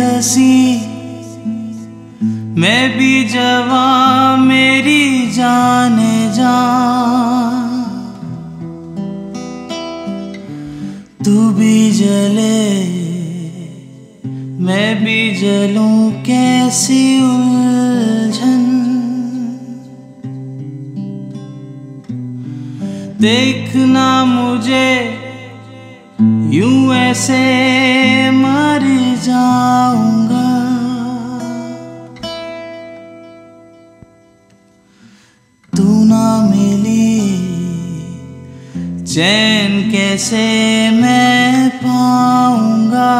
हंसी मैं भी जवां मेरी जाने जा, तू भी जले मैं भी जलूं, कैसी उलझन। देखना मुझे यूं ऐसे मर जाऊंगा, तू ना मिली चैन कैसे मैं पाऊंगा।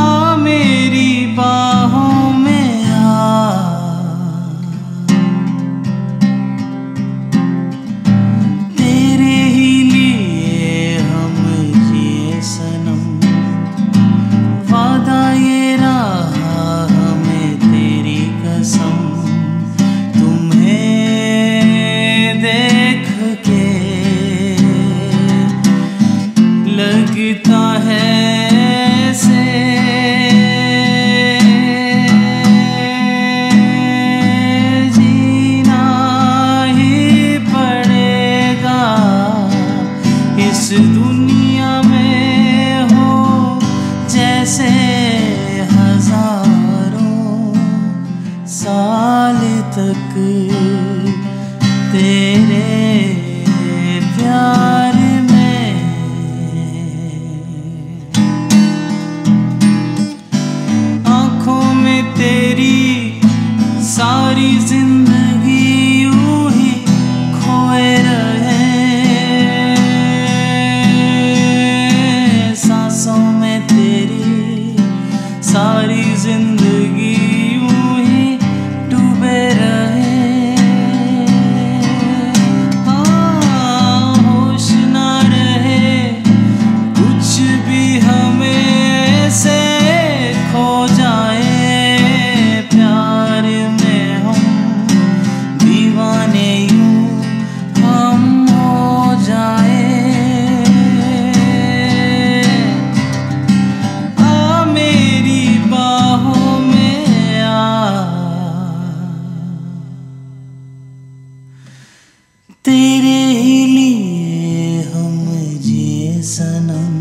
आ मेरी बाहों में आ, तेरे ही लिए हम जिए सनम, वादा ये रहा तुम्हें देख के लगता है ऐसे जीना ही पड़ेगा। इस दुनिया में हो जैसे साल तक तेरे प्यार में, आंखों में तेरी सारी जिंदगी यूं ही खोए रहे, सांसों में तेरी सारी जिंदगी तेरे ही लिए हम जिए सनम,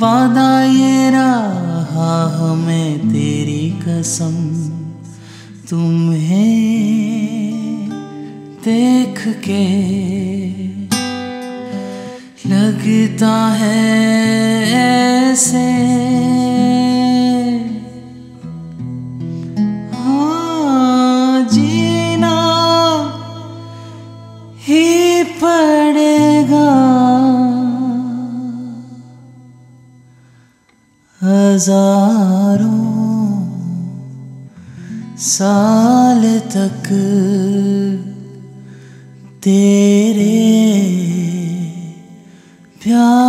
वादा ये रहा हमें तेरी कसम, तुम्हें देख के लगता है ऐसे। हजारों साल तक तेरे प्यार